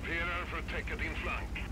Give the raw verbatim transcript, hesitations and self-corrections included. grupperar för att täcka din flank.